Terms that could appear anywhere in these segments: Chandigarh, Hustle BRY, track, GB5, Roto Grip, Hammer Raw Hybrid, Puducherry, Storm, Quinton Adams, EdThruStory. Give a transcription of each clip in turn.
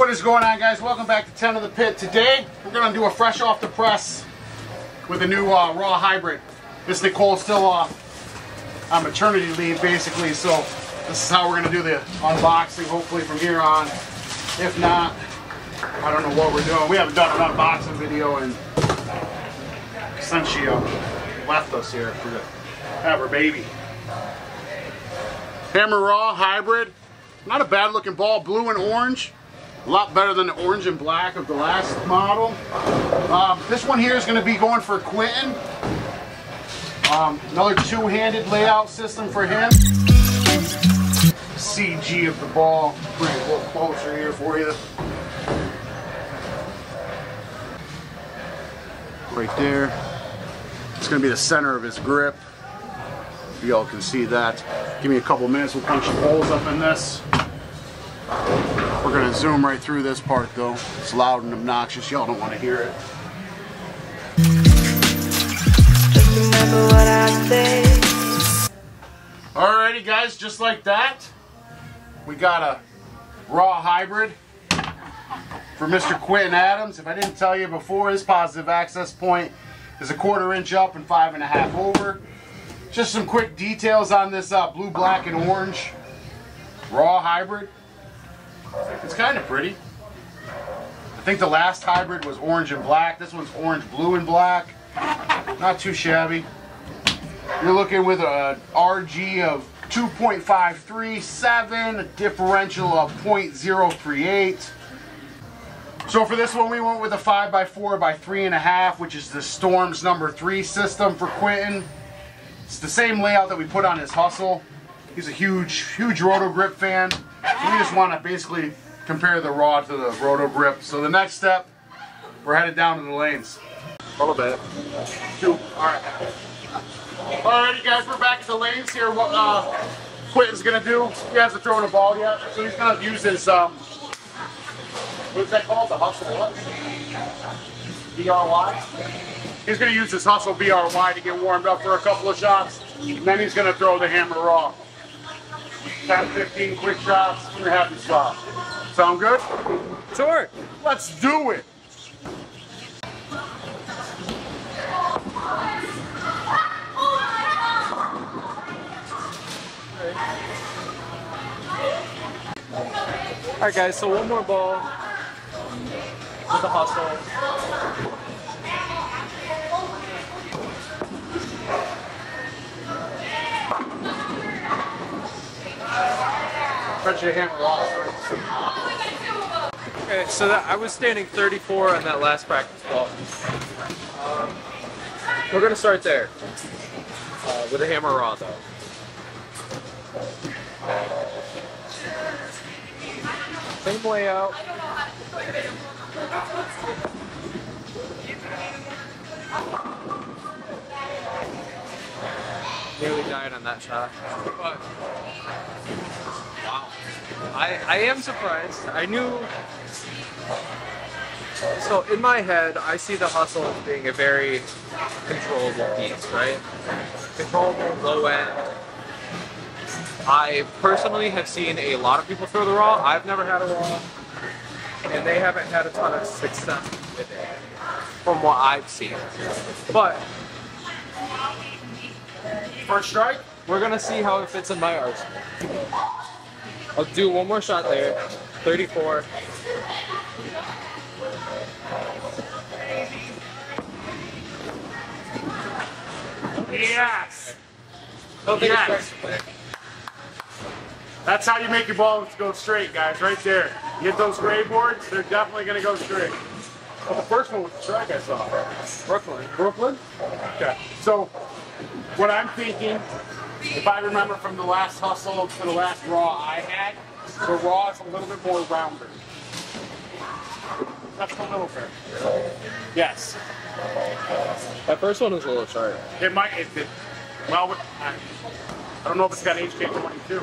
What is going on, guys? Welcome back to 10 of the Pit. Today we're going to do a fresh off the press with a new raw hybrid. This Nicole's still on maternity leave basically, so this is how we're going to do the unboxing hopefully from here on. If not, I don't know what we're doing. We haven't done an unboxing video and since she left us here for the have her baby. Hammer Raw Hybrid. Not a bad looking ball, blue and orange. A lot better than the orange and black of the last model. This one here is going to be going for Quinton. Another two-handed layout system for him. CG of the ball. Bring it a little closer here for you. Right there. It's going to be the center of his grip. Y'all can see that. Give me a couple minutes, we'll punch the holes up in this. We're gonna zoom right through this part though. It's loud and obnoxious, y'all don't wanna hear it. Remember what I say. Alrighty guys, just like that, we got a raw hybrid for Mr. Quinton Adams. If I didn't tell you before, his positive access point is 1/4 inch up and 5.5 over. Just some quick details on this blue, black, and orange raw hybrid. It's kind of pretty. I think the last hybrid was orange and black. This one's orange, blue, and black. Not too shabby. You're looking with a RG of 2.537, a differential of 0.038. So for this one, we went with a 5x4x3.5, which is the Storm's number 3 system for Quinton. It's the same layout that we put on his Hustle. He's a huge Roto Grip fan. We just want to basically compare the raw to the Roto Grip. So the next step, we're headed down to the lanes. A little bit. Two. All right. Alrighty, guys, we're back at the lanes here. What Quinton's gonna do? He hasn't thrown a ball yet, so he's gonna use his what's that called? The Hustle what? BRY. He's going to use his Hustle BRY to get warmed up for a couple of shots, and then he's going to throw the Hammer Raw. 10-15 quick shots, and you're happy spot. Sound good? Sure. Let's do it. All right, guys, so one more ball with the Hustle. Okay, so I was standing 34 on that last practice ball. We're going to start there with a Hammer Raw though. Same layout. Nearly died on that shot. But wow. I am surprised. I knew. So in my head, I see the Hustle as being a very controllable piece, right? Controllable, low end. I personally have seen a lot of people throw the raw. I've never had a raw. And they haven't had a ton of success with it, from what I've seen. But first strike, we're going to see how it fits in my arsenal. I'll do one more shot there, 34. Yes! Yes! That's how you make your balls go straight, guys, right there. You hit those gray boards, they're definitely going to go straight. Well, the first one was the track I saw. Brooklyn. Brooklyn? Okay. So what I'm thinking, if I remember from the last Hustle to the last raw I had, the raw is a little bit more rounder. That's a little fair. Yes. That first one was a little sharp. It might, well, I don't know if it's got HK22.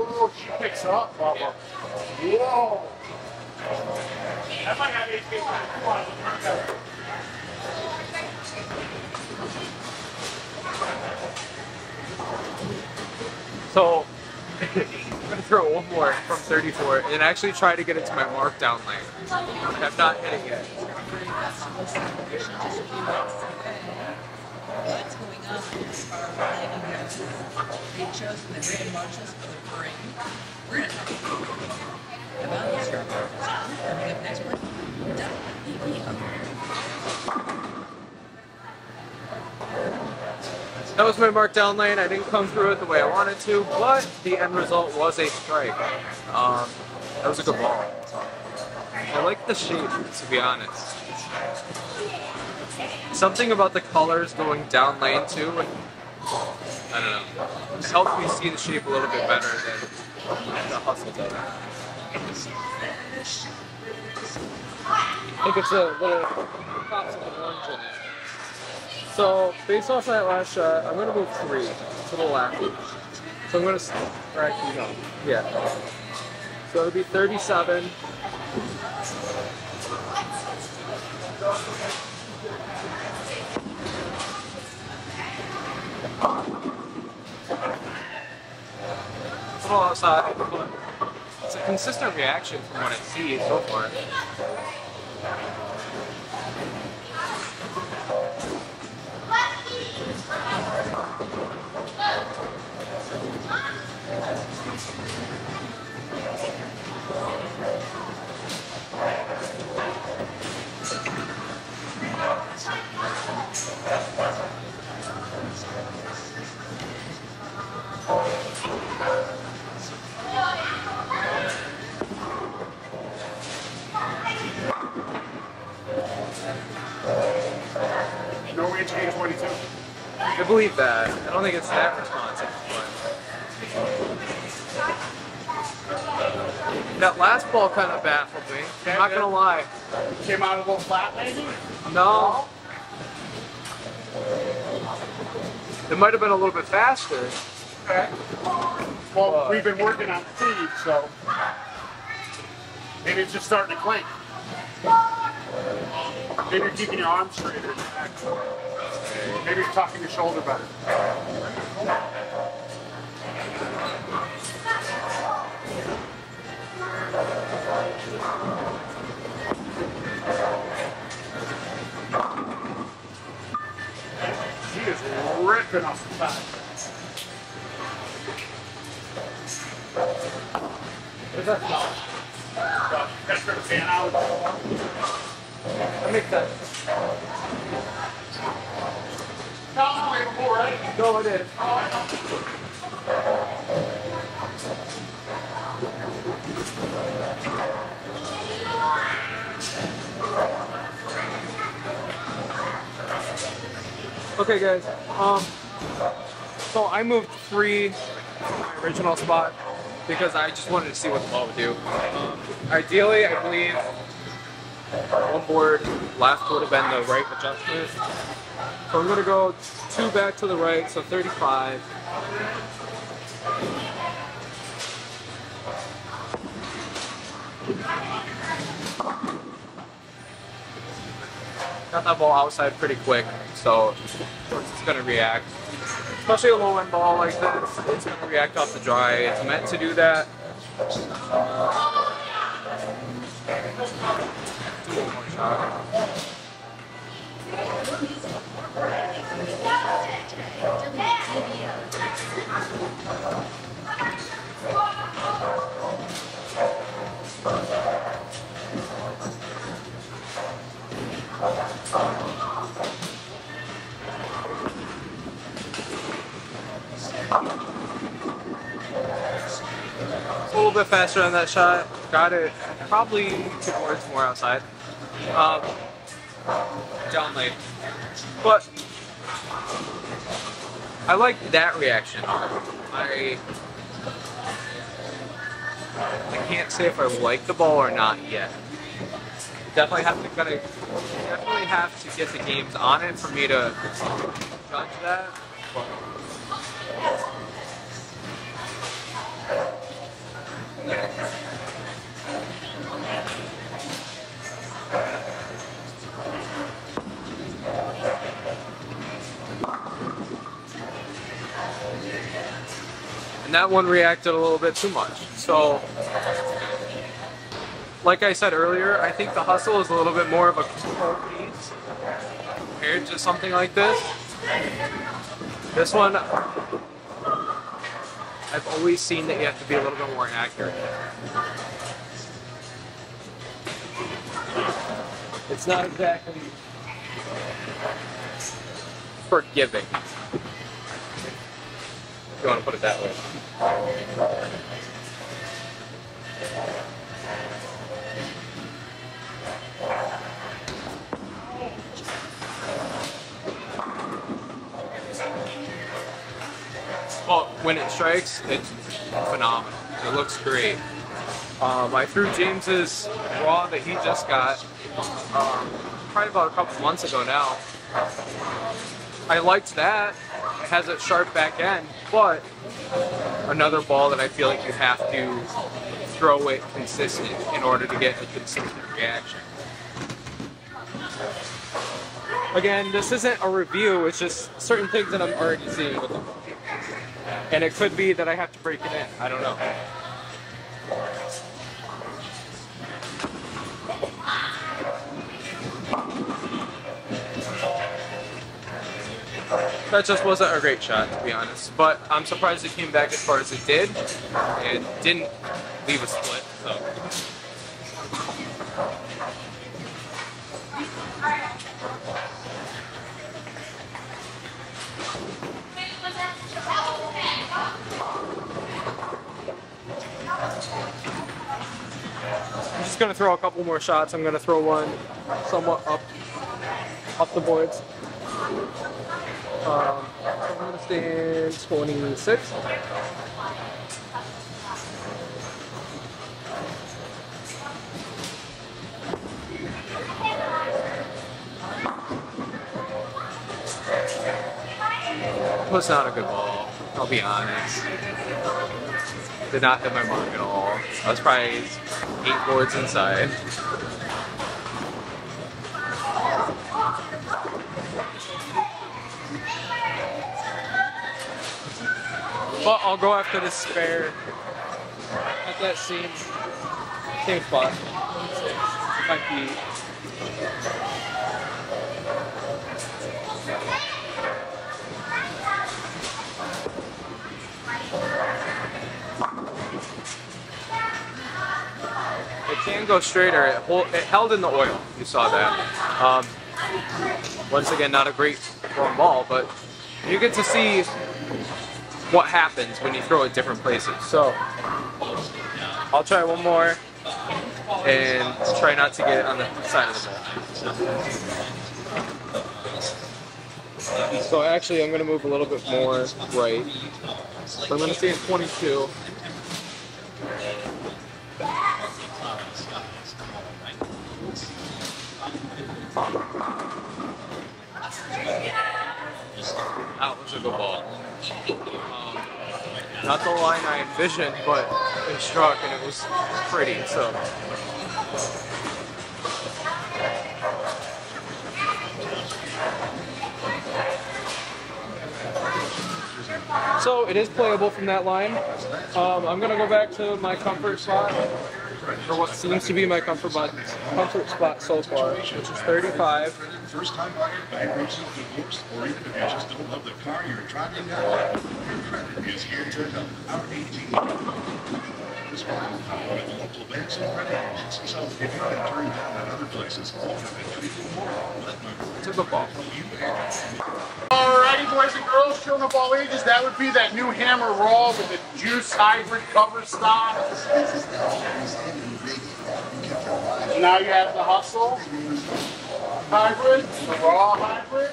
Oh, she picks up. Whoa. That might have HK22. So I'm gonna throw one more from 34 and actually try to get it to my markdown lane. I'm not hitting it. What's going on as far as planning goes? It shows in the grand marches for the parade. We're gonna talk about the start marches. Next one, definitely be over. That was my markdown lane. I didn't come through it the way I wanted to, but the end result was a strike. That was a good ball. I like the shape, to be honest. Something about the colors going down lane two, and, I don't know, it helped me see the shape a little bit better than the Hustle did. I think it's a little pops of orange in it. So, based off that last shot, I'm going to move three to the left. So I'm going to, or actually no, yeah. So it'll be 37. A little outside, but it's a consistent reaction from what I see so far. I believe that. I don't think it's that responsive, but that last ball kind of baffled me. I'm not gonna lie. Came out a little flat, maybe? No. It might have been a little bit faster. Okay. Well, we've been working on speed, so maybe it's just starting to clink. Maybe you're keeping your arms straighter. Maybe you're tucking your shoulder better. He is ripping off the back. Where's that? That's going to fan out. That makes sense. That was way before, right? No, I did. Okay, guys. So I moved three to my original spot because I just wanted to see what the ball would do. Ideally, I believe one board left would have been the right adjustment. So I'm going to go two back to the right, so 35. Got that ball outside pretty quick, so of course it's going to react. Especially a low-end ball like this, it's going to react off the dry. It's meant to do that. Do one more shot. A little bit faster on that shot. Got it. Probably towards more outside. Down late. But I like that reaction. I can't say if I like the ball or not yet. Definitely have to get the games on it for me to judge that. But and that one reacted a little bit too much. So, like I said earlier, I think the Hustle is a little bit more of a control piece compared to something like this. This one, I've always seen that you have to be a little bit more accurate. It's not exactly forgiving, if you want to put it that way. Well, when it strikes, it's phenomenal. It looks great. I threw James's Raw that he just got probably about a couple months ago now. I liked that. It has a sharp back end, but another ball that I feel like you have to throw it consistent in order to get a consistent reaction. Again, this isn't a review, it's just certain things that I'm already seeing with them. And it could be that I have to break it in, I don't know. That just wasn't a great shot, to be honest, but I'm surprised it came back as far as it did. It didn't leave a split, so. I'm just going to throw a couple more shots. I'm going to throw one somewhat up the boards. I'm going to stay in 26. Was not a good ball, I'll be honest. Did not hit my mark at all. I was probably 8 boards inside. But I'll go after the spare at that same spot. Might be. It can go straighter. It held in the oil. You saw that. Once again, not a great long ball, but you get to see what happens when you throw it different places. So I'll try one more and try not to get it on the side of the ball. So actually I'm going to move a little bit more right. So I'm going to stay in 22. That was a good ball. Not the line I envisioned, but it struck and it was pretty, so. So it is playable from that line. I'm going to go back to my comfort spot, or what seems to be my comfort spot so far, which is 35. First time buyer, bankruptcy, divorce, or even if you just don't love the car you're driving now, your credit is here to help. Our ATM. This one will complement local banks and credit unions. So if you've been turned down at other places, offer people more. Let my friend to the ball. Alrighty, boys and girls, children of all ages, that would be that new Hammer Raw with the Juice Hybrid cover stock. This is the only ingredient you kept alive. And now you have the Hustle Hybrid, the Raw Hybrid.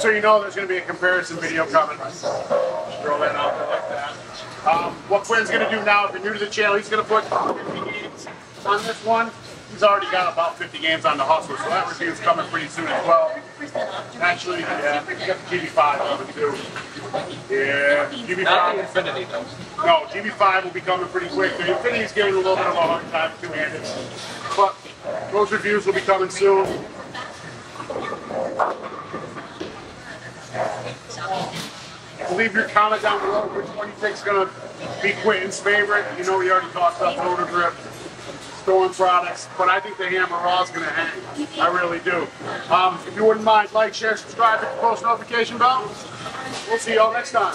So you know there's going to be a comparison video coming. Just throw that out there like that. What Quinn's going to do now, if you're new to the channel, he's going to put 50 games on this one. He's already got about 50 games on the Hustle, so that review's coming pretty soon as well. Actually, yeah, we got the GB5 coming too. Yeah, GB5. Not the Infinity though. No, GB5 will be coming pretty quick. The Infinity's giving a little bit of a hard time two-handed. But those reviews will be coming soon. Leave your comment down below which one you think's gonna be Quinton's favorite. You know, we already talked about Roto Grip, Storm products, but I think the Hammer Raw is gonna hang. I really do. If you wouldn't mind, like, share, subscribe, hit the post notification bell. We'll see y'all next time.